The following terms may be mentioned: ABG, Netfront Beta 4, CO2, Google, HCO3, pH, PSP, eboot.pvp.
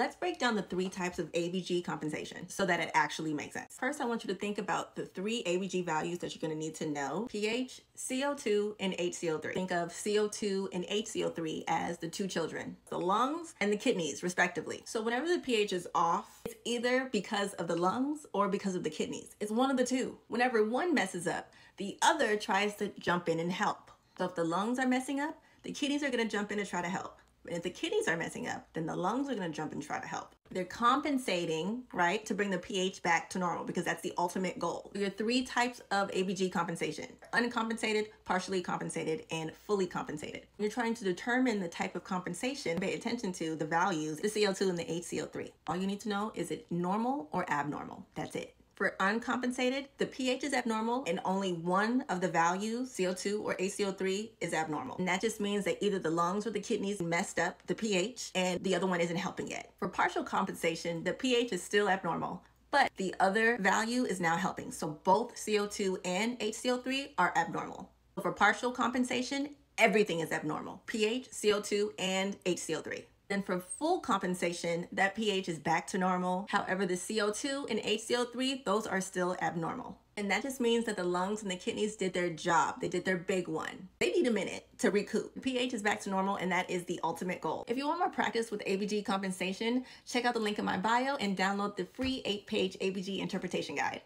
Let's break down the three types of ABG compensation so that it actually makes sense. First, I want you to think about the three ABG values that you're going to need to know: pH, CO2, and HCO3. Think of CO2 and HCO3 as the two children, the lungs and the kidneys, respectively. So whenever the pH is off, it's either because of the lungs or because of the kidneys. It's one of the two. Whenever one messes up, the other tries to jump in and help. So if the lungs are messing up, the kidneys are going to jump in and try to help. And if the kidneys are messing up, then the lungs are going to jump and try to help. They're compensating, right, to bring the pH back to normal, because that's the ultimate goal. There are three types of ABG compensation: uncompensated, partially compensated, and fully compensated. When you're trying to determine the type of compensation, pay attention to the values, the CO2 and the HCO3. All you need to know is it normal or abnormal. That's it. For uncompensated, the pH is abnormal and only one of the values, CO2 or HCO3, is abnormal. And that just means that either the lungs or the kidneys messed up the pH and the other one isn't helping yet. For partial compensation, the pH is still abnormal, but the other value is now helping. So both CO2 and HCO3 are abnormal. For partial compensation, everything is abnormal: pH, CO2, and HCO3. Then for full compensation, that pH is back to normal. However, the CO2 and HCO3, those are still abnormal. And that just means that the lungs and the kidneys did their job. They did their big one. They need a minute to recoup. The pH is back to normal, and that is the ultimate goal. If you want more practice with ABG compensation, check out the link in my bio and download the free 8-page ABG interpretation guide.